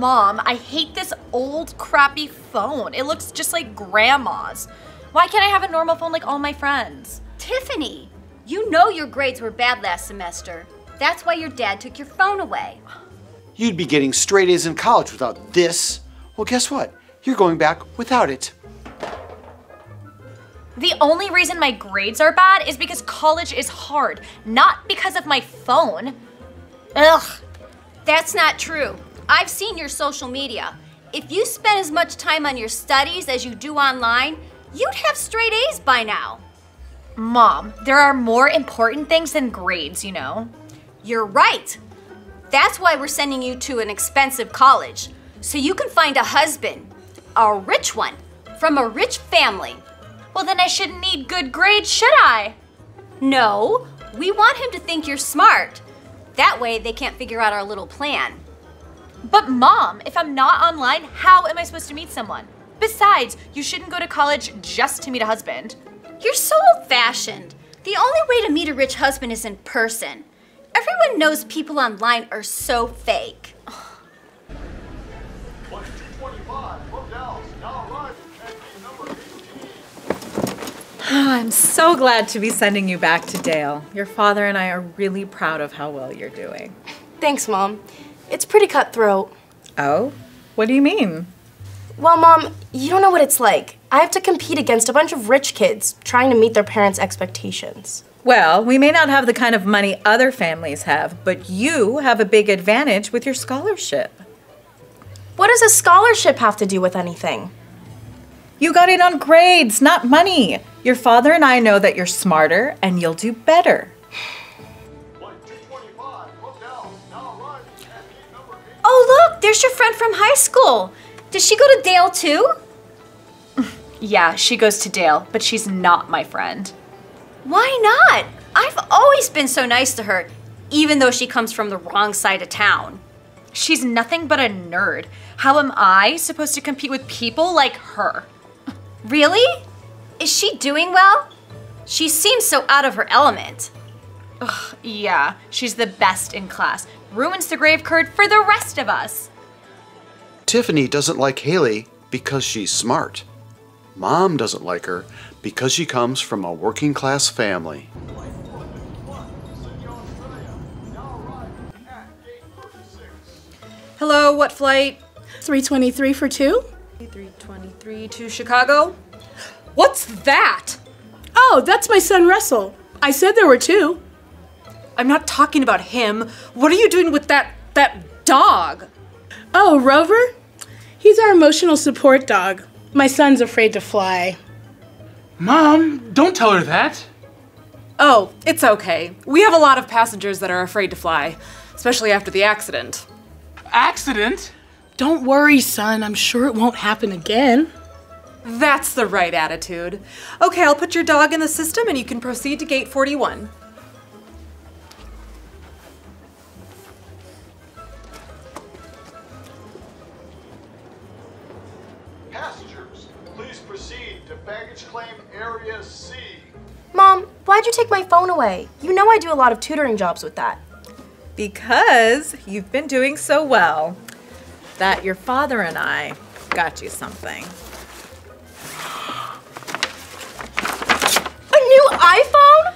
Mom, I hate this old crappy phone. It looks just like grandma's. Why can't I have a normal phone like all my friends? Tiffany, you know your grades were bad last semester. That's why your dad took your phone away. You'd be getting straight A's in college without this. Well, guess what? You're going back without it. The only reason my grades are bad is because college is hard, not because of my phone. Ugh, that's not true. I've seen your social media. If you spent as much time on your studies as you do online, you'd have straight A's by now. Mom, there are more important things than grades, you know. You're right. That's why we're sending you to an expensive college, so you can find a husband, a rich one, from a rich family. Well, then I shouldn't need good grades, should I? No, we want him to think you're smart. That way they can't figure out our little plan. But Mom, if I'm not online, how am I supposed to meet someone? Besides, you shouldn't go to college just to meet a husband. You're so old-fashioned. The only way to meet a rich husband is in person. Everyone knows people online are so fake. Oh, I'm so glad to be sending you back to Dale. Your father and I are really proud of how well you're doing. Thanks, Mom. It's pretty cutthroat. Oh? What do you mean? Well, Mom, you don't know what it's like. I have to compete against a bunch of rich kids trying to meet their parents' expectations. Well, we may not have the kind of money other families have, but you have a big advantage with your scholarship. What does a scholarship have to do with anything? You got it on grades, not money. Your father and I know that you're smarter and you'll do better. Oh look, there's your friend from high school. Does she go to Dale too? Yeah, she goes to Dale, but she's not my friend. Why not? I've always been so nice to her, even though she comes from the wrong side of town. She's nothing but a nerd. How am I supposed to compete with people like her? Really? Is she doing well? She seems so out of her element. Ugh, yeah, she's the best in class. Ruins the grave curd for the rest of us. Tiffany doesn't like Haley because she's smart. Mom doesn't like her because she comes from a working class family. Hello, what flight? 323 for two? 323 to Chicago. What's that? Oh, that's my son Russell. I said there were two. I'm not talking about him. What are you doing with that dog? Oh, Rover? He's our emotional support dog. My son's afraid to fly. Mom, don't tell her that. Oh, it's okay. We have a lot of passengers that are afraid to fly, especially after the accident. Accident? Don't worry, son. I'm sure it won't happen again. That's the right attitude. Okay, I'll put your dog in the system and you can proceed to gate 41. Passengers, please proceed to baggage claim area C. Mom, why'd you take my phone away? You know I do a lot of tutoring jobs with that. Because you've been doing so well that your father and I got you something. iPhone?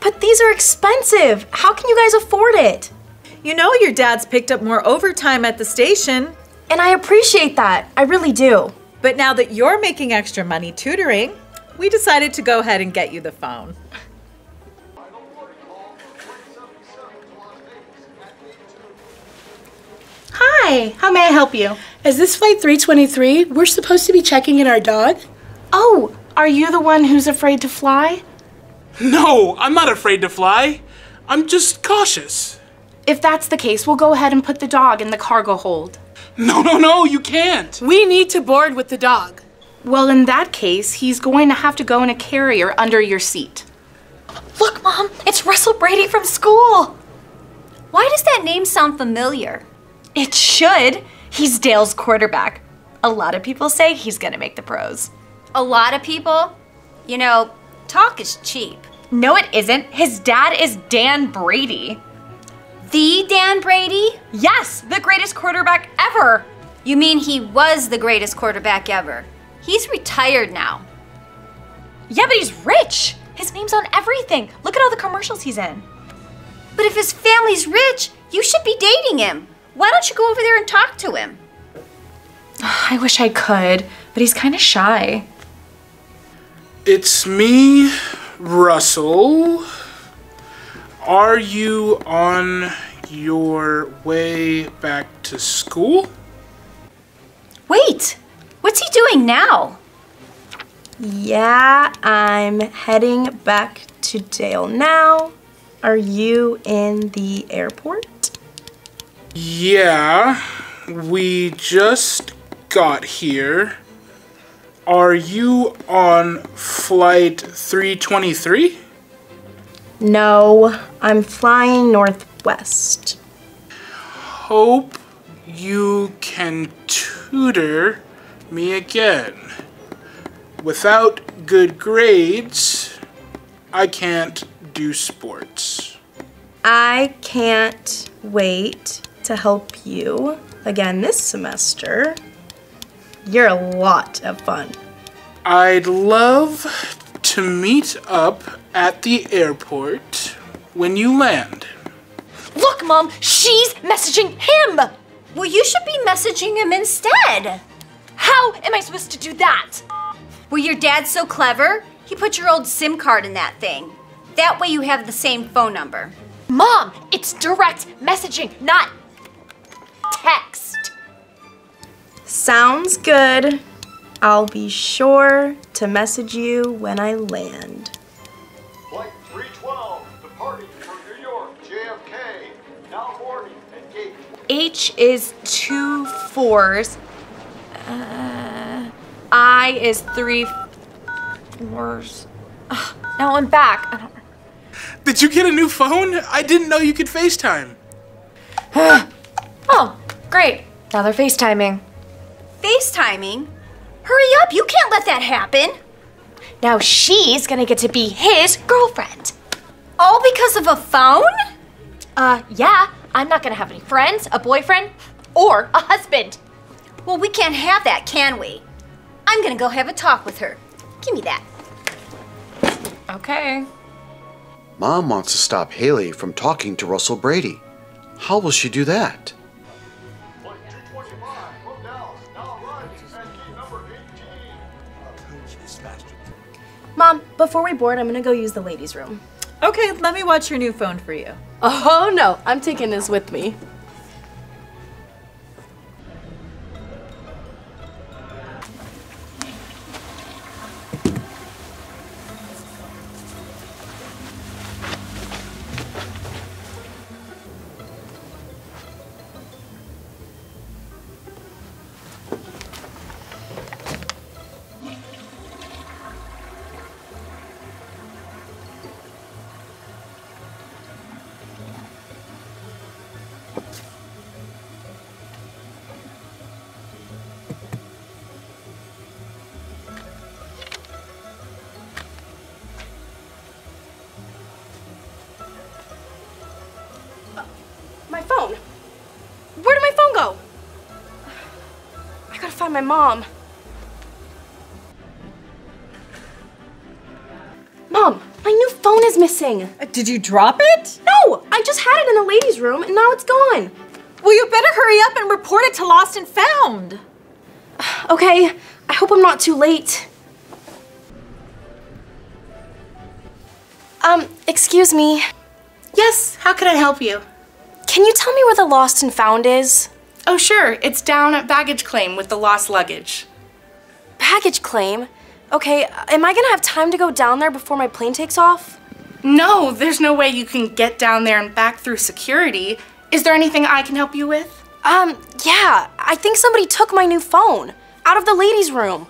But these are expensive. How can you guys afford it? You know your dad's picked up more overtime at the station. And I appreciate that. I really do. But now that you're making extra money tutoring, we decided to go ahead and get you the phone. Hi, how may I help you? Is this flight 323? We're supposed to be checking in our dog. Oh. Are you the one who's afraid to fly? No, I'm not afraid to fly. I'm just cautious. If that's the case, we'll go ahead and put the dog in the cargo hold. No, you can't. We need to board with the dog. Well, in that case, he's going to have to go in a carrier under your seat. Look, Mom, it's Russell Brady from school. Why does that name sound familiar? It should. He's Dale's quarterback. A lot of people say he's going to make the pros. A lot of people, you know, talk is cheap. No, it isn't. His dad is Dan Brady. The Dan Brady? Yes, the greatest quarterback ever. You mean he was the greatest quarterback ever? He's retired now. Yeah, but he's rich. His name's on everything. Look at all the commercials he's in. But if his family's rich, you should be dating him. Why don't you go over there and talk to him? I wish I could, but he's kind of shy. It's me, Russell. Are you on your way back to school? Wait, what's he doing now? Yeah, I'm heading back to Dale now. Are you in the airport? Yeah, we just got here. Are you on flight 323? No, I'm flying northwest. Hope you can tutor me again. Without good grades, I can't do sports. I can't wait to help you again this semester. You're a lot of fun. I'd love to meet up at the airport when you land. Look, Mom, she's messaging him! Well, you should be messaging him instead. How am I supposed to do that? Well, your dad's so clever, he put your old SIM card in that thing. That way you have the same phone number. Mom, it's direct messaging, not text. Sounds good. I'll be sure to message you when I land. Flight 312, departing from New York, JFK, now boarding at gate. H is 2 4s. I is 3 4s. Ugh, now I'm back. I don't... Did you get a new phone? I didn't know you could FaceTime. Oh, great. Now they're FaceTiming. FaceTiming? Hurry up, you can't let that happen. Now she's gonna get to be his girlfriend. All because of a phone? Yeah, I'm not gonna have any friends, a boyfriend, or a husband. Well, we can't have that, can we? I'm gonna go have a talk with her. Give me that. Okay. Mom wants to stop Haley from talking to Russell Brady. How will she do that? Mom, before we board, I'm gonna go use the ladies' room. Okay, let me watch your new phone for you. Oh no, I'm taking this with me. Find my mom. Mom, my new phone is missing. Did you drop it? No, I just had it in the ladies' room and now it's gone. Well, you better hurry up and report it to Lost and Found. Okay, I hope I'm not too late. Excuse me. Yes, how can I help you? Can you tell me where the Lost and Found is? Oh sure, it's down at baggage claim with the lost luggage. Baggage claim? Okay, am I gonna have time to go down there before my plane takes off? No, there's no way you can get down there and back through security. Is there anything I can help you with? Yeah, I think somebody took my new phone out of the ladies' room.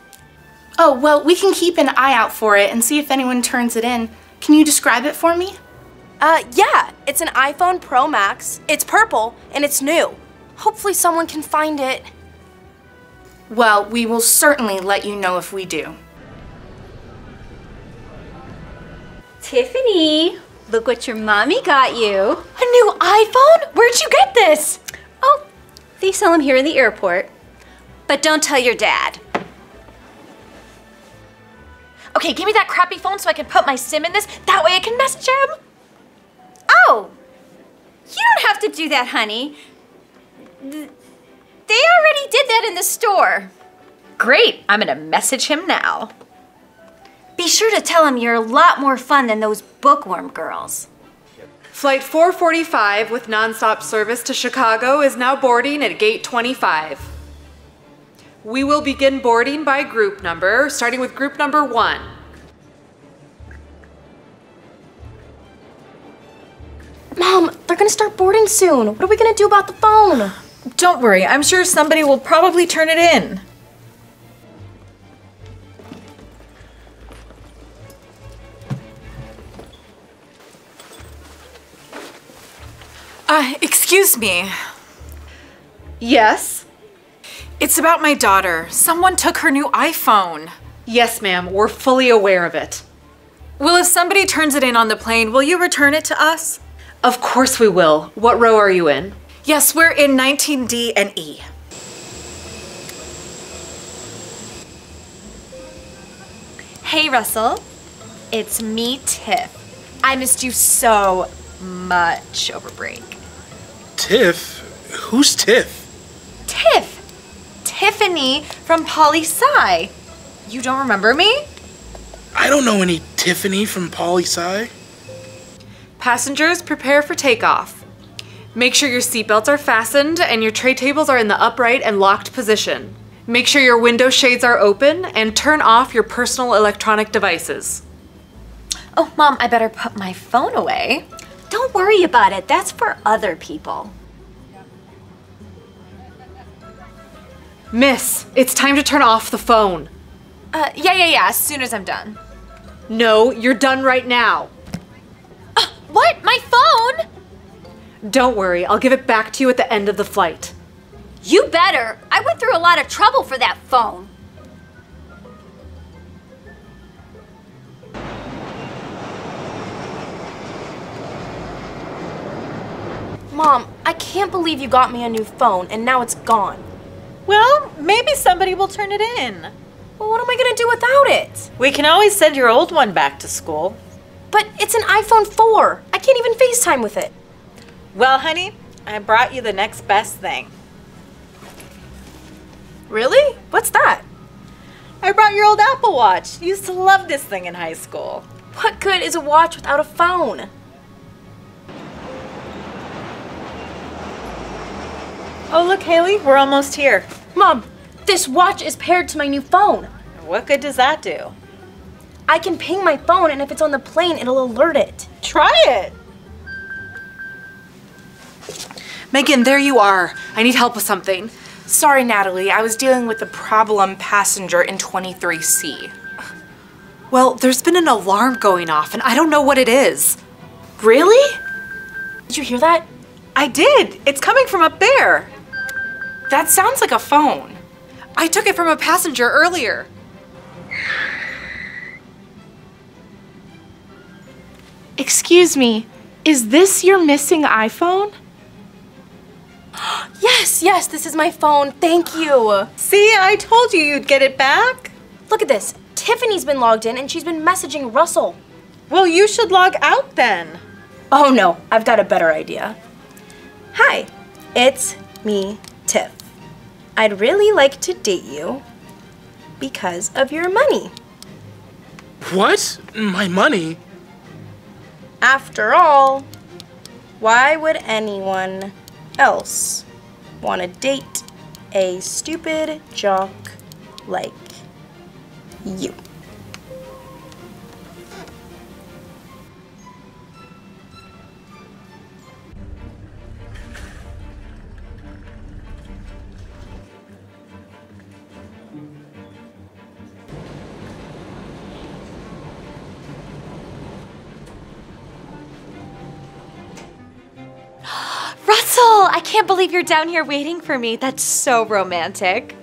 Oh, well, we can keep an eye out for it and see if anyone turns it in. Can you describe it for me? Yeah, it's an iPhone Pro Max, it's purple, and it's new. Hopefully someone can find it. Well, we will certainly let you know if we do. Tiffany, Look what your mommy got you. A new iPhone? Where'd you get this? Oh, they sell them here in the airport. But don't tell your dad. Okay, give me that crappy phone so I can put my SIM in this. That way I can message him. Oh, you don't have to do that, honey. They already did that in the store. Great, I'm gonna message him now. Be sure to tell him you're a lot more fun than those bookworm girls. Flight 445 with nonstop service to Chicago is now boarding at gate 25. We will begin boarding by group number, starting with group number 1. Mom, they're gonna start boarding soon. What are we gonna do about the phone? Don't worry, I'm sure somebody will probably turn it in. Excuse me. Yes? It's about my daughter. Someone took her new iPhone. Yes, ma'am, we're fully aware of it. Well, if somebody turns it in on the plane, will you return it to us? Of course we will. What row are you in? Yes, we're in 19D and E. Hey, Russell. It's me, Tiff. I missed you so much over break. Tiff? Who's Tiff? Tiff! Tiffany from Poly Sci. You don't remember me? I don't know any Tiffany from Poly Sci. Passengers, prepare for takeoff. Make sure your seatbelts are fastened and your tray tables are in the upright and locked position. Make sure your window shades are open and turn off your personal electronic devices. Oh, Mom, I better put my phone away. Don't worry about it. That's for other people. Miss, it's time to turn off the phone. Yeah, as soon as I'm done. No, you're done right now. What? My phone? Don't worry, I'll give it back to you at the end of the flight. You better. I went through a lot of trouble for that phone. Mom, I can't believe you got me a new phone and now it's gone. Well, maybe somebody will turn it in. Well, what am I gonna do without it? We can always send your old one back to school. But it's an iPhone 4. I can't even FaceTime with it. Well, honey, I brought you the next best thing. Really? What's that? I brought your old Apple Watch. You used to love this thing in high school. What good is a watch without a phone? Oh, look, Haley, we're almost here. Mom, this watch is paired to my new phone. What good does that do? I can ping my phone, and if it's on the plane, it'll alert it. Try it. Megan, there you are. I need help with something. Sorry, Natalie. I was dealing with a problem passenger in 23C. Well, there's been an alarm going off, and I don't know what it is. Really? Did you hear that? I did. It's coming from up there. That sounds like a phone. I took it from a passenger earlier. Excuse me, is this your missing iPhone? Yes, this is my phone. Thank you. See, I told you you'd get it back. Look at this. Tiffany's been logged in and she's been messaging Russell. Well, you should log out then. Oh no, I've got a better idea. Hi, it's me, Tiff. I'd really like to date you because of your money. What? My money? After all, why would anyone else want to date a stupid jock like you? Russell, I can't believe you're down here waiting for me. That's so romantic.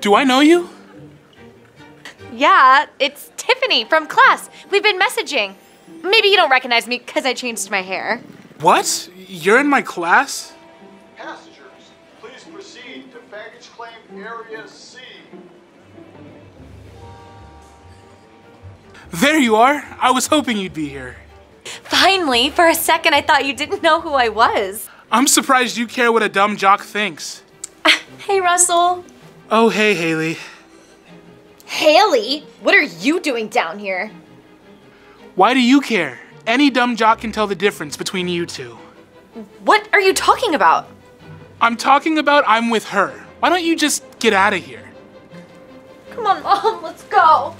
Do I know you? Yeah, it's Tiffany from class. We've been messaging. Maybe you don't recognize me because I changed my hair. What? You're in my class? Passengers, please proceed to baggage claim area C. There you are. I was hoping you'd be here. Finally, for a second I thought you didn't know who I was. I'm surprised you care what a dumb jock thinks. Hey, Russell. Oh, hey, Haley. Haley? What are you doing down here? Why do you care? Any dumb jock can tell the difference between you two. What are you talking about? I'm talking about I'm with her. Why don't you just get out of here? Come on, Mom, let's go.